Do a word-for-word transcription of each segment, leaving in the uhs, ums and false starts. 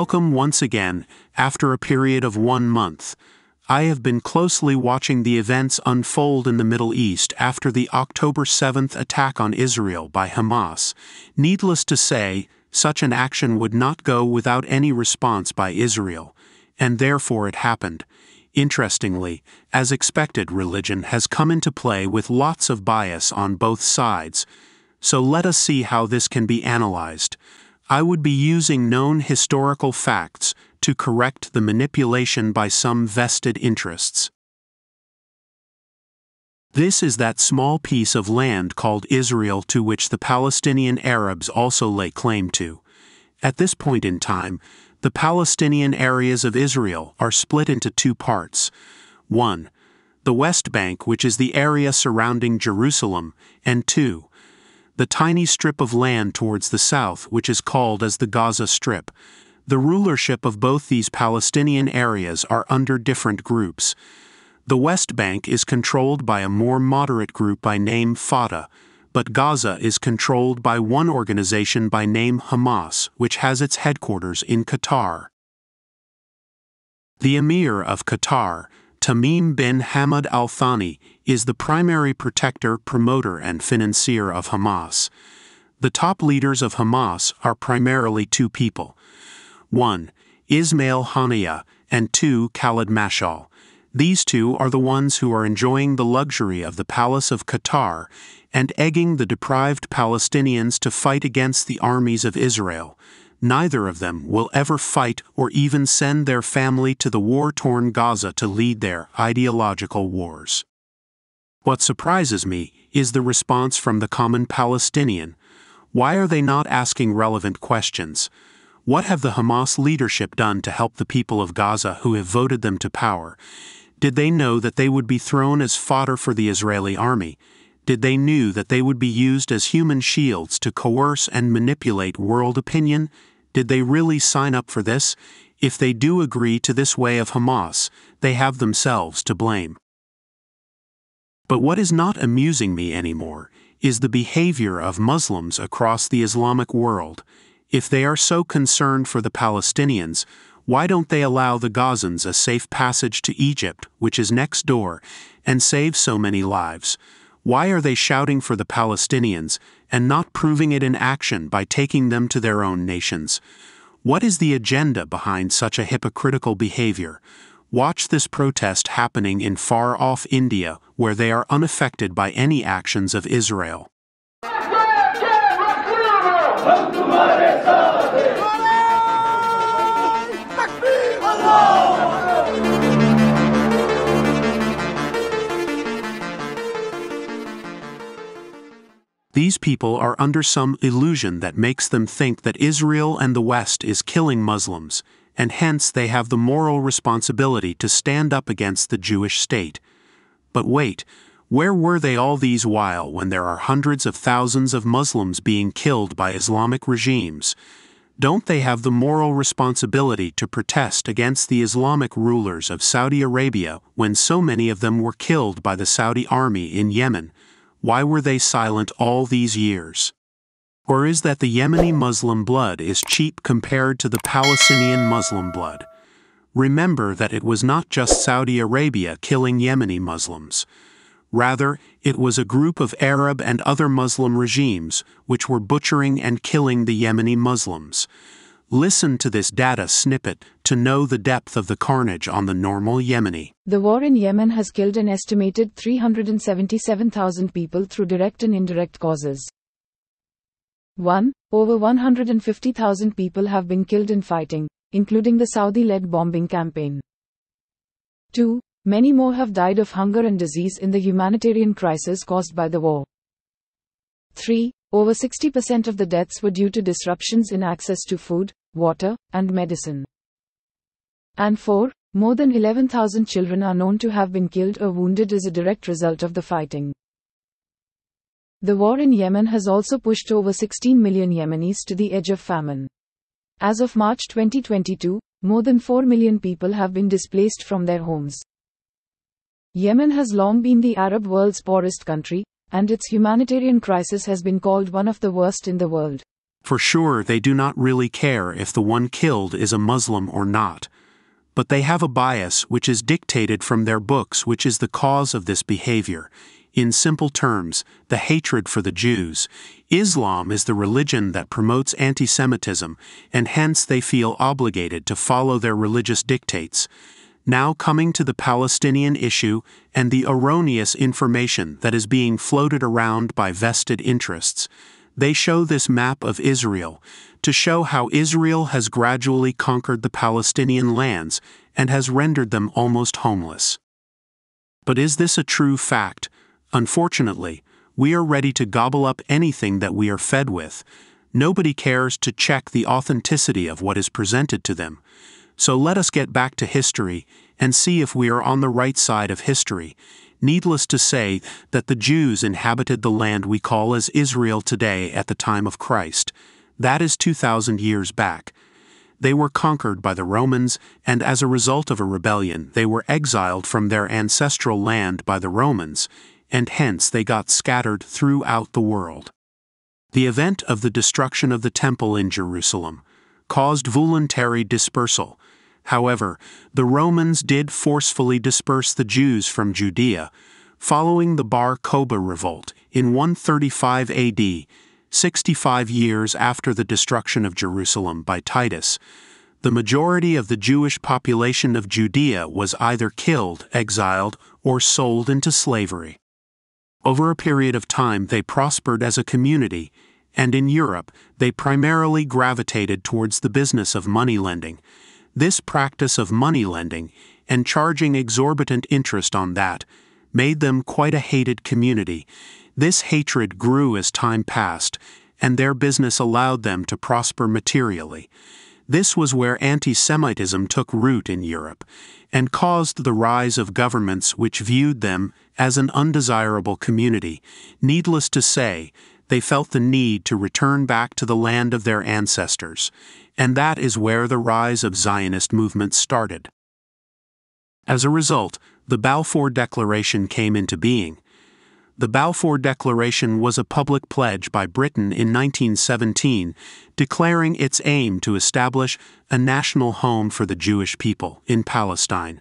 Welcome once again. After a period of one month, I have been closely watching the events unfold in the Middle East after the October seventh attack on Israel by Hamas. Needless to say, such an action would not go without any response by Israel, and therefore it happened. Interestingly, as expected, religion has come into play with lots of bias on both sides, so let us see how this can be analyzed. I would be using known historical facts to correct the manipulation by some vested interests. This is that small piece of land called Israel to which the Palestinian Arabs also lay claim to. At this point in time, the Palestinian areas of Israel are split into two parts. one. The West Bank, which is the area surrounding Jerusalem, and two. The tiny strip of land towards the south which is called as the Gaza Strip. The rulership of both these Palestinian areas are under different groups. The West Bank is controlled by a more moderate group by name Fatah, but Gaza is controlled by one organization by name Hamas, which has its headquarters in Qatar. The Emir of Qatar, Tamim bin Hamad al-Thani, is the primary protector, promoter, and financier of Hamas. The top leaders of Hamas are primarily two people. one. Ismail Haniyeh, and two. Khalid Mashal. These two are the ones who are enjoying the luxury of the palace of Qatar and egging the deprived Palestinians to fight against the armies of Israel. Neither of them will ever fight or even send their family to the war-torn Gaza to lead their ideological wars. What surprises me is the response from the common Palestinian. Why are they not asking relevant questions? What have the Hamas leadership done to help the people of Gaza who have voted them to power? Did they know that they would be thrown as fodder for the Israeli army? Did they knew that they would be used as human shields to coerce and manipulate world opinion? Did they really sign up for this? If they do agree to this way of Hamas, they have themselves to blame. But what is not amusing me anymore is the behavior of Muslims across the Islamic world. If they are so concerned for the Palestinians, why don't they allow the Gazans a safe passage to Egypt, which is next door, and save so many lives? Why are they shouting for the Palestinians and not proving it in action by taking them to their own nations? What is the agenda behind such a hypocritical behavior? Watch this protest happening in far-off India, where they are unaffected by any actions of Israel. These people are under some illusion that makes them think that Israel and the West is killing Muslims, and hence they have the moral responsibility to stand up against the Jewish state. But wait, where were they all these while when there are hundreds of thousands of Muslims being killed by Islamic regimes? Don't they have the moral responsibility to protest against the Islamic rulers of Saudi Arabia when so many of them were killed by the Saudi army in Yemen? Why were they silent all these years? Or is that the Yemeni Muslim blood is cheap compared to the Palestinian Muslim blood? Remember that it was not just Saudi Arabia killing Yemeni Muslims. Rather, it was a group of Arab and other Muslim regimes which were butchering and killing the Yemeni Muslims. Listen to this data snippet to know the depth of the carnage on the normal Yemeni. The war in Yemen has killed an estimated three hundred seventy-seven thousand people through direct and indirect causes. one. Over one hundred fifty thousand people have been killed in fighting, including the Saudi-led bombing campaign. two. Many more have died of hunger and disease in the humanitarian crisis caused by the war. three. Over sixty percent of the deaths were due to disruptions in access to food, water, and medicine. And four, more than eleven thousand children are known to have been killed or wounded as a direct result of the fighting. The war in Yemen has also pushed over sixteen million Yemenis to the edge of famine. As of March twenty twenty-two, more than four million people have been displaced from their homes. Yemen has long been the Arab world's poorest country, and its humanitarian crisis has been called one of the worst in the world. For sure, they do not really care if the one killed is a Muslim or not, but they have a bias which is dictated from their books, which is the cause of this behavior. In simple terms, the hatred for the Jews. Islam is the religion that promotes anti-Semitism, and hence they feel obligated to follow their religious dictates. Now coming to the Palestinian issue and the erroneous information that is being floated around by vested interests, they show this map of Israel to show how Israel has gradually conquered the Palestinian lands and has rendered them almost homeless. But is this a true fact? Unfortunately, we are ready to gobble up anything that we are fed with. Nobody cares to check the authenticity of what is presented to them. So let us get back to history and see if we are on the right side of history. Needless to say that the Jews inhabited the land we call as Israel today at the time of Christ. That is two thousand years back. They were conquered by the Romans, and as a result of a rebellion, they were exiled from their ancestral land by the Romans, and hence they got scattered throughout the world. The event of the destruction of the Temple in Jerusalem caused voluntary dispersal. However, the Romans did forcefully disperse the Jews from Judea, following the Bar Kokhba revolt in one thirty-five A D, sixty-five years after the destruction of Jerusalem by Titus. The majority of the Jewish population of Judea was either killed, exiled, or sold into slavery. Over a period of time they prospered as a community, and in Europe they primarily gravitated towards the business of money lending. This practice of money lending, and charging exorbitant interest on that, made them quite a hated community. This hatred grew as time passed, and their business allowed them to prosper materially. This was where anti-Semitism took root in Europe, and caused the rise of governments which viewed them as an undesirable community. Needless to say, they felt the need to return back to the land of their ancestors, and that is where the rise of Zionist movements started. As a result, the Balfour Declaration came into being. The Balfour Declaration was a public pledge by Britain in nineteen seventeen, declaring its aim to establish a national home for the Jewish people in Palestine.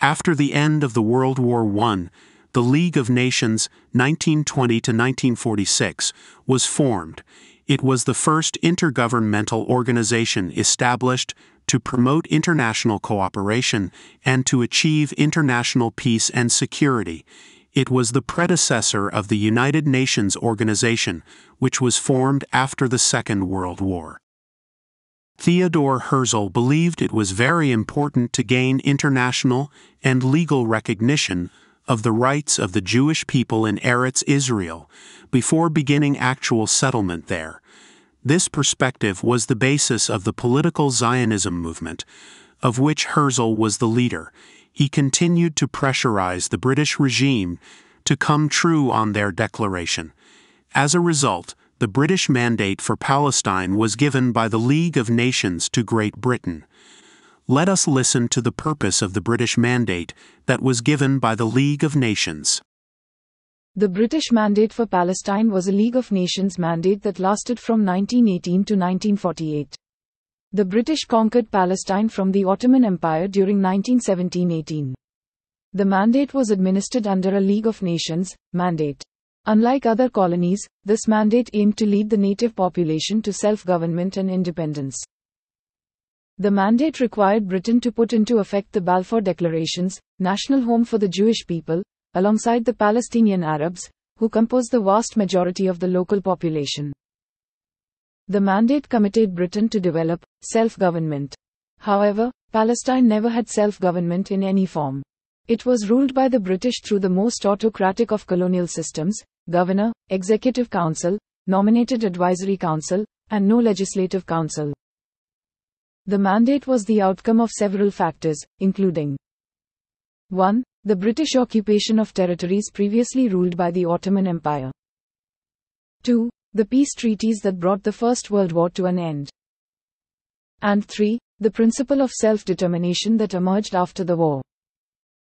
After the end of the World War One, the League of Nations, nineteen twenty to nineteen forty-six, was formed. It was the first intergovernmental organization established to promote international cooperation and to achieve international peace and security. It was the predecessor of the United Nations Organization, which was formed after the Second World War. Theodore Herzl believed it was very important to gain international and legal recognition of the rights of the Jewish people in Eretz Israel before beginning actual settlement there. This perspective was the basis of the political Zionism movement, of which Herzl was the leader. He continued to pressurize the British regime to come true on their declaration. As a result, the British mandate for Palestine was given by the League of Nations to Great Britain. Let us listen to the purpose of the British mandate that was given by the League of Nations. The British mandate for Palestine was a League of Nations mandate that lasted from nineteen eighteen to nineteen forty-eight. The British conquered Palestine from the Ottoman Empire during nineteen seventeen to eighteen. The mandate was administered under a League of Nations mandate. Unlike other colonies, this mandate aimed to lead the native population to self-government and independence. The mandate required Britain to put into effect the Balfour Declarations, national home for the Jewish people, alongside the Palestinian Arabs, who compose the vast majority of the local population. The mandate committed Britain to develop self-government. However, Palestine never had self-government in any form. It was ruled by the British through the most autocratic of colonial systems: governor, executive council, nominated advisory council, and no legislative council. The mandate was the outcome of several factors, including one The British occupation of territories previously ruled by the Ottoman Empire. two The peace treaties that brought the First World War to an end. And three The principle of self-determination that emerged after the war.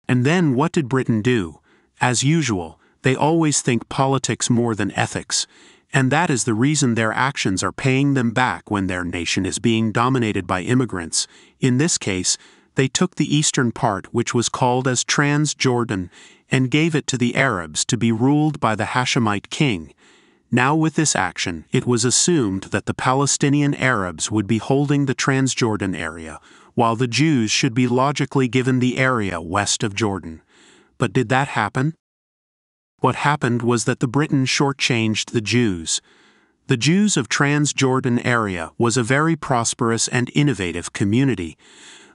And then what did Britain do? As usual, they always think politics more than ethics, and that is the reason their actions are paying them back when their nation is being dominated by immigrants. In this case, they took the eastern part, which was called as Transjordan, and gave it to the Arabs to be ruled by the Hashemite king. Now with this action, it was assumed that the Palestinian Arabs would be holding the Transjordan area, while the Jews should be logically given the area west of Jordan. But did that happen? What happened was that the Briton shortchanged the Jews. The Jews of Transjordan area was a very prosperous and innovative community.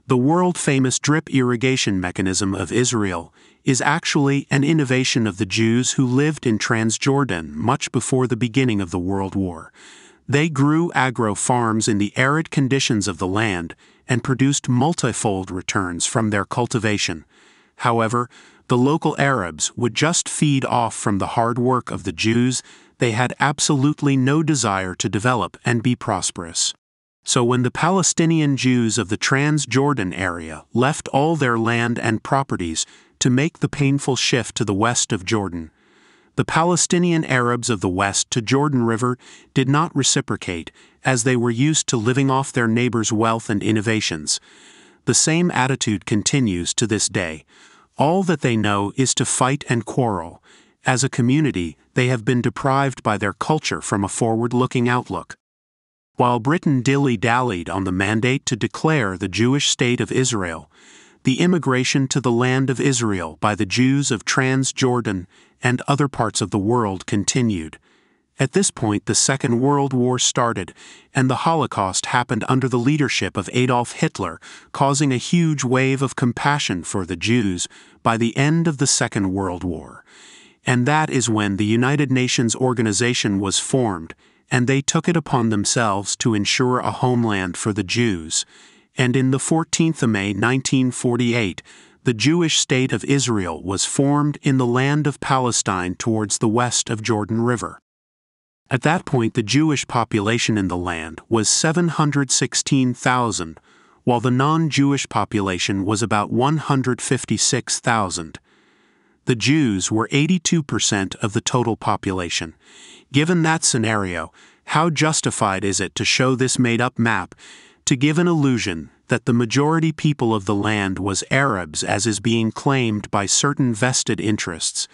The world-famous drip irrigation mechanism of Israel is actually an innovation of the Jews who lived in Transjordan much before the beginning of the World War. They grew agro-farms in the arid conditions of the land and produced multifold returns from their cultivation. However, the local Arabs would just feed off from the hard work of the Jews. They had absolutely no desire to develop and be prosperous. So when the Palestinian Jews of the Transjordan area left all their land and properties to make the painful shift to the west of Jordan, the Palestinian Arabs of the west to Jordan River did not reciprocate, as they were used to living off their neighbors' wealth and innovations. The same attitude continues to this day. All that they know is to fight and quarrel. As a community, they have been deprived by their culture from a forward-looking outlook. While Britain dilly-dallied on the mandate to declare the Jewish state of Israel, the immigration to the land of Israel by the Jews of Transjordan and other parts of the world continued. At this point, the Second World War started, and the Holocaust happened under the leadership of Adolf Hitler, causing a huge wave of compassion for the Jews by the end of the Second World War. And that is when the United Nations organization was formed, and they took it upon themselves to ensure a homeland for the Jews. And in the fourteenth of May nineteen forty-eight, the Jewish state of Israel was formed in the land of Palestine towards the west of Jordan River. At that point, the Jewish population in the land was seven hundred sixteen thousand, while the non-Jewish population was about one hundred fifty-six thousand. The Jews were eighty-two percent of the total population. Given that scenario, how justified is it to show this made-up map to give an illusion that the majority people of the land was Arabs, as is being claimed by certain vested interests?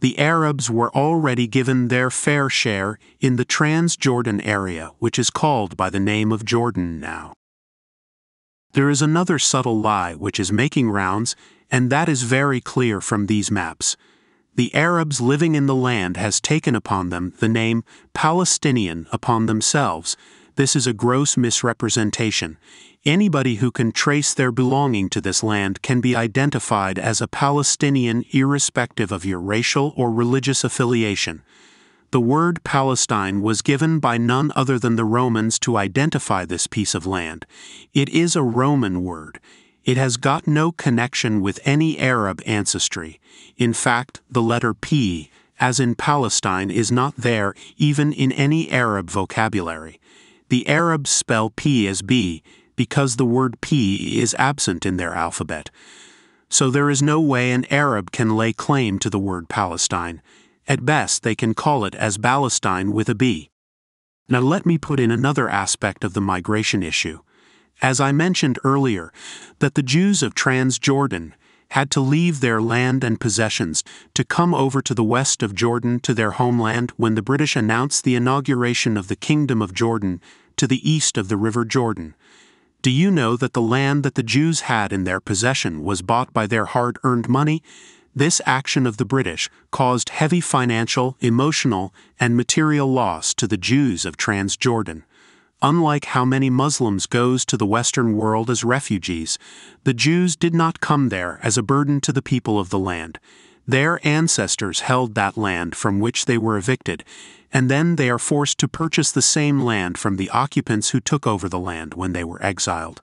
The Arabs were already given their fair share in the Transjordan area, which is called by the name of Jordan now. There is another subtle lie which is making rounds, and that is very clear from these maps. The Arabs living in the land has taken upon them the name Palestinian upon themselves. This is a gross misrepresentation. Anybody who can trace their belonging to this land can be identified as a Palestinian irrespective of your racial or religious affiliation. The word Palestine was given by none other than the Romans to identify this piece of land. It is a Roman word. It has got no connection with any Arab ancestry. In fact, the letter P, as in Palestine, is not there even in any Arab vocabulary. The Arabs spell P as B because the word P is absent in their alphabet. So there is no way an Arab can lay claim to the word Palestine. At best, they can call it as Palestine with a B. Now let me put in another aspect of the migration issue. As I mentioned earlier, that the Jews of Transjordan had to leave their land and possessions to come over to the west of Jordan to their homeland when the British announced the inauguration of the Kingdom of Jordan to the east of the River Jordan. Do you know that the land that the Jews had in their possession was bought by their hard-earned money? This action of the British caused heavy financial, emotional, and material loss to the Jews of Transjordan. Unlike how many Muslims goes to the Western world as refugees, the Jews did not come there as a burden to the people of the land. Their ancestors held that land from which they were evicted, and then they are forced to purchase the same land from the occupants who took over the land when they were exiled.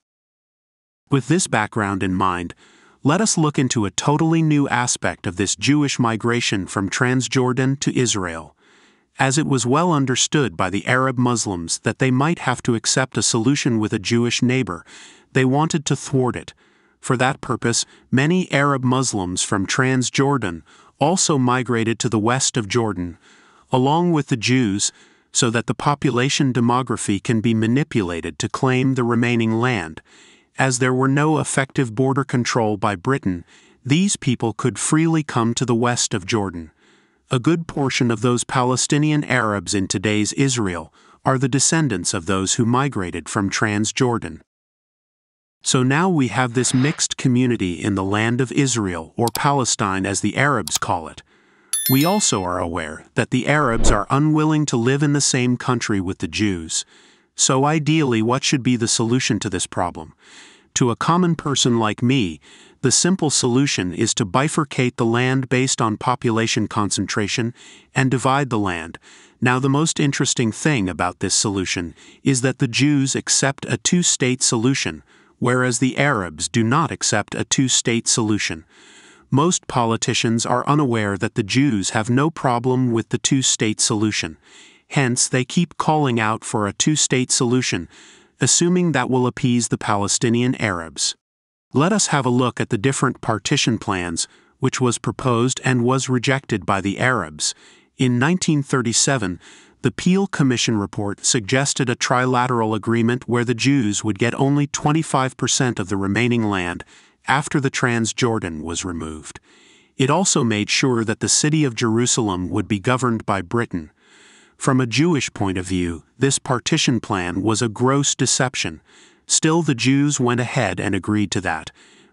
With this background in mind, let us look into a totally new aspect of this Jewish migration from Transjordan to Israel. As it was well understood by the Arab Muslims that they might have to accept a solution with a Jewish neighbor, they wanted to thwart it. For that purpose, many Arab Muslims from Transjordan also migrated to the west of Jordan, along with the Jews, so that the population demography can be manipulated to claim the remaining land. As there were no effective border control by Britain, these people could freely come to the west of Jordan. A good portion of those Palestinian Arabs in today's Israel are the descendants of those who migrated from Transjordan. So now we have this mixed community in the land of Israel, or Palestine as the Arabs call it. We also are aware that the Arabs are unwilling to live in the same country with the Jews. So ideally, what should be the solution to this problem? To a common person like me, the simple solution is to bifurcate the land based on population concentration and divide the land. Now, the most interesting thing about this solution is that the Jews accept a two-state solution, whereas the Arabs do not accept a two-state solution. Most politicians are unaware that the Jews have no problem with the two-state solution. Hence, they keep calling out for a two-state solution, assuming that will appease the Palestinian Arabs. Let us have a look at the different partition plans, which was proposed and was rejected by the Arabs. In nineteen thirty-seven, the Peel Commission report suggested a trilateral agreement where the Jews would get only twenty-five percent of the remaining land after the Transjordan was removed. It also made sure that the city of Jerusalem would be governed by Britain. From a Jewish point of view, this partition plan was a gross deception. Still, the Jews went ahead and agreed to that,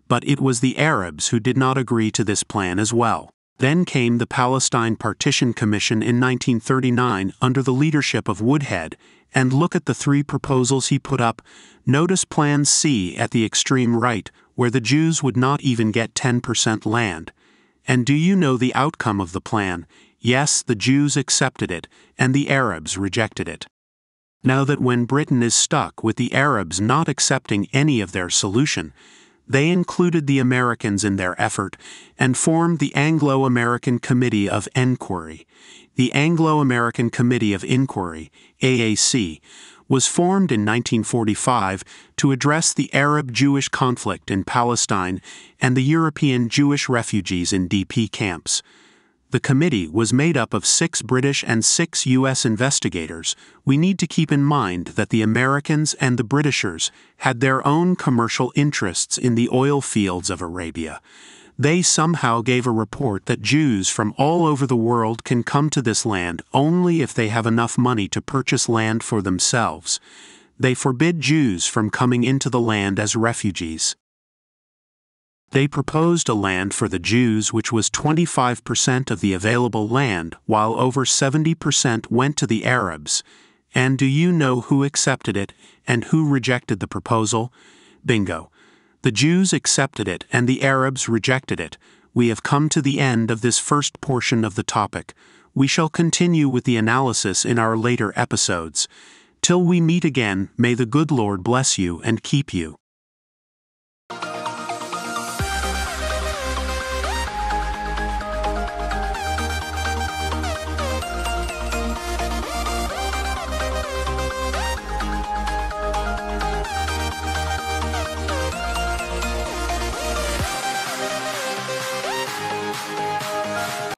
but it was the Arabs who did not agree to this plan as well. Then came the Palestine Partition Commission in nineteen thirty-nine under the leadership of Woodhead, and look at the three proposals he put up. Notice Plan C at the extreme right, where the Jews would not even get ten percent land. And do you know the outcome of the plan? Yes, the Jews accepted it, and the Arabs rejected it. Now that when Britain is stuck with the Arabs not accepting any of their solution, they included the Americans in their effort and formed the Anglo-American Committee of Enquiry. The Anglo-American Committee of Enquiry, A A C, was formed in nineteen forty-five to address the Arab-Jewish conflict in Palestine and the European Jewish refugees in D P camps. The committee was made up of six British and six U S investigators. We need to keep in mind that the Americans and the Britishers had their own commercial interests in the oil fields of Arabia. They somehow gave a report that Jews from all over the world can come to this land only if they have enough money to purchase land for themselves. They forbid Jews from coming into the land as refugees. They proposed a land for the Jews which was twenty-five percent of the available land, while over seventy percent went to the Arabs. And do you know who accepted it and who rejected the proposal? Bingo. The Jews accepted it and the Arabs rejected it. We have come to the end of this first portion of the topic. We shall continue with the analysis in our later episodes. Till we meet again, may the good Lord bless you and keep you.